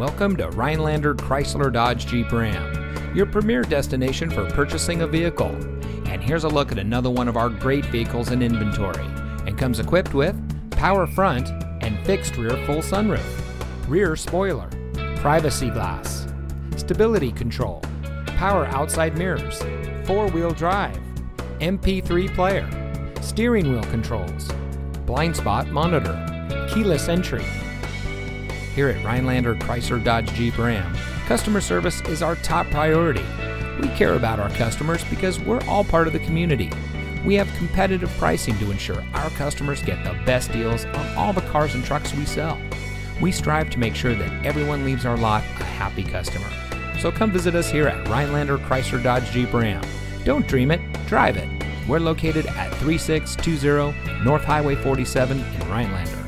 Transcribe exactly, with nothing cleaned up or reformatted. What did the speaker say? Welcome to Rhinelander Chrysler Dodge Jeep Ram, your premier destination for purchasing a vehicle. And here's a look at another one of our great vehicles in inventory, and comes equipped with power front and fixed rear full sunroof, rear spoiler, privacy glass, stability control, power outside mirrors, four-wheel drive, M P three player, steering wheel controls, blind spot monitor, keyless entry. Here at Rhinelander Chrysler Dodge Jeep Ram, customer service is our top priority. We care about our customers because we're all part of the community. We have competitive pricing to ensure our customers get the best deals on all the cars and trucks we sell. We strive to make sure that everyone leaves our lot a happy customer. So come visit us here at Rhinelander Chrysler Dodge Jeep Ram. Don't dream it, drive it. We're located at thirty-six twenty North Highway forty-seven in Rhinelander.